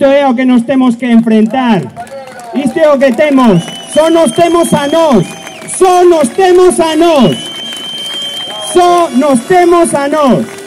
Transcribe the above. Isto é o que nos temos que enfrentar. Isto é o que temos. Só nos temos a nós. Só nos temos a nós. Só nos temos a nós.